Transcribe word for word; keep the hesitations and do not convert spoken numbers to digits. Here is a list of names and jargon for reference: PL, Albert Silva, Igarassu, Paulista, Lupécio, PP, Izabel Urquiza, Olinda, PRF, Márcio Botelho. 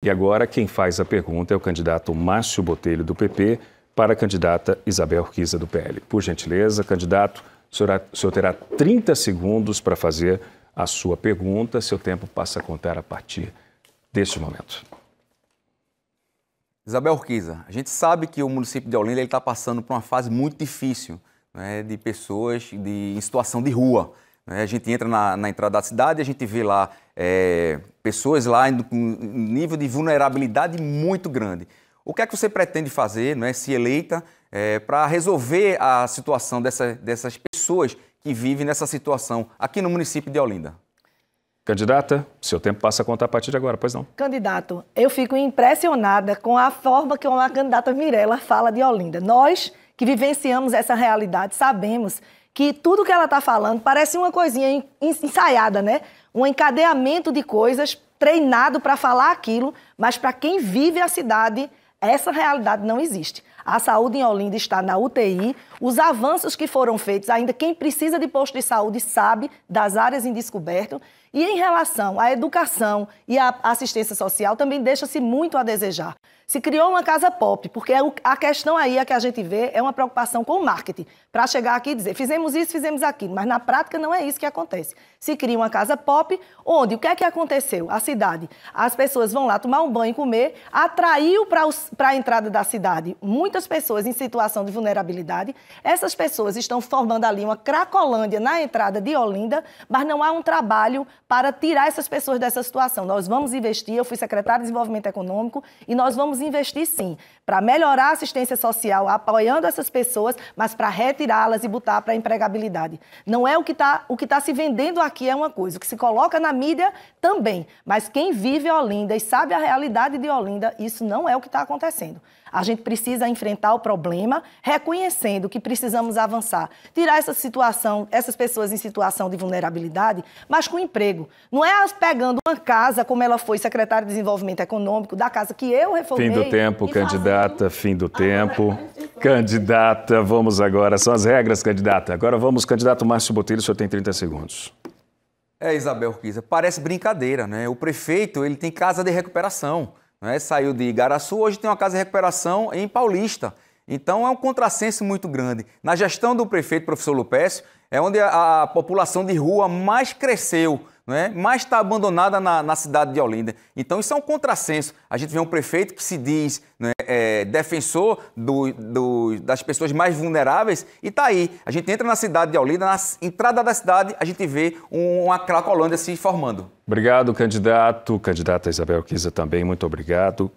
E agora quem faz a pergunta é o candidato Márcio Botelho, do P P, para a candidata Izabel Urquiza, do P L. Por gentileza, candidato, o senhor, o senhor terá trinta segundos para fazer a sua pergunta. Seu tempo passa a contar a partir deste momento. Izabel Urquiza, a gente sabe que o município de Olinda está passando por uma fase muito difícil, né, de pessoas de, em situação de rua. A gente entra na, na entrada da cidade, a gente vê lá é, pessoas lá em, com nível de vulnerabilidade muito grande. O que é que você pretende fazer, não é, se eleita, é, para resolver a situação dessa, dessas pessoas que vivem nessa situação aqui no município de Olinda? Candidata, seu tempo passa a contar a partir de agora, pois não? Candidato, eu fico impressionada com a forma que a candidata Mirella fala de Olinda. Nós que vivenciamos essa realidade sabemos que tudo que ela está falando parece uma coisinha ensaiada, né? Um encadeamento de coisas treinado para falar aquilo, mas para quem vive a cidade, essa realidade não existe. A saúde em Olinda está na U T I, os avanços que foram feitos, ainda quem precisa de posto de saúde sabe das áreas em descoberto, e em relação à educação e à assistência social também deixa-se muito a desejar. Se criou uma casa pop, porque a questão aí a que a gente vê é uma preocupação com o marketing, para chegar aqui e dizer, fizemos isso, fizemos aquilo, mas na prática não é isso que acontece. Se cria uma casa pop, onde o que é que aconteceu? A cidade, as pessoas vão lá tomar um banho e comer, atraiu para a entrada da cidade muitas pessoas em situação de vulnerabilidade, essas pessoas estão formando ali uma cracolândia na entrada de Olinda, mas não há um trabalho para tirar essas pessoas dessa situação. Nós vamos investir, eu fui secretária de Desenvolvimento Econômico, e nós vamos investir sim, para melhorar a assistência social, apoiando essas pessoas, mas para retirá-las e botar para a empregabilidade. Não é o que está o que tá se vendendo aqui, é uma coisa, o que se coloca na mídia também, mas quem vive Olinda e sabe a realidade de Olinda, isso não é o que está acontecendo. A gente precisa enfrentar o problema, reconhecendo que precisamos avançar, tirar essa situação, essas pessoas em situação de vulnerabilidade, mas com emprego. Não é as pegando uma casa, como ela foi secretária de Desenvolvimento Econômico, da casa que eu reformei. Fim do tempo, candidata, fim do tempo. Candidata, vamos agora. São as regras, candidata. Agora vamos, candidato Márcio Botelho, o senhor tem trinta segundos. É, Izabel Urquiza, parece brincadeira, né? O prefeito, ele tem casa de recuperação, né? Saiu de Igarassu, hoje tem uma casa de recuperação em Paulista. Então é um contrassenso muito grande. Na gestão do prefeito, professor Lupécio, é onde a, a população de rua mais cresceu, né? Mas está abandonada na, na cidade de Olinda. Então isso é um contrassenso. A gente vê um prefeito que se diz, né, é, defensor do, do, das pessoas mais vulneráveis e está aí. A gente entra na cidade de Olinda, na entrada da cidade, a gente vê um, uma cracolândia se formando. Obrigado, candidato. Candidata Izabel Urquiza também, muito obrigado.